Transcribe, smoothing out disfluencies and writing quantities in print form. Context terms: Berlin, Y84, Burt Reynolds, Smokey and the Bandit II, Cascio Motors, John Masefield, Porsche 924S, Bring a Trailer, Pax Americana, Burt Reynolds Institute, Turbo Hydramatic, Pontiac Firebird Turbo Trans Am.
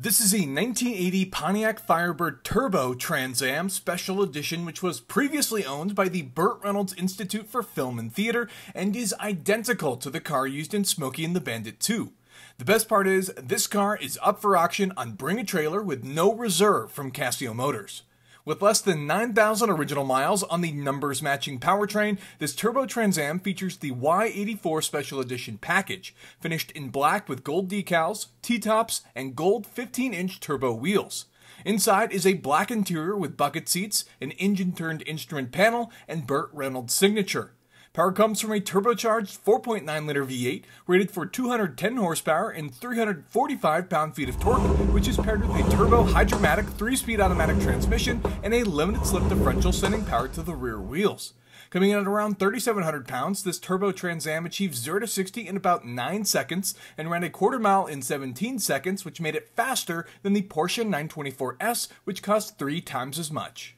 This is a 1980 Pontiac Firebird Turbo Trans Am Special Edition, which was previously owned by the Burt Reynolds Institute for Film and Theater and is identical to the car used in Smokey and the Bandit II. The best part is, this car is up for auction on Bring a Trailer with no reserve from Cascio Motors. With less than 9,000 original miles on the numbers matching powertrain, this Turbo Trans Am features the Y84 Special Edition package, finished in black with gold decals, T-tops, and gold 15-inch turbo wheels. Inside is a black interior with bucket seats, an engine-turned instrument panel, and Burt Reynolds' signature. Power comes from a turbocharged 4.9-liter V8, rated for 210 horsepower and 345 pound-feet of torque, which is paired with a Turbo Hydramatic 3-speed automatic transmission and a limited-slip differential sending power to the rear wheels. Coming in at around 3,700 pounds, this Turbo Trans Am achieved 0 to 60 in about 9 seconds and ran a quarter mile in 17 seconds, which made it faster than the Porsche 924S, which cost 3 times as much.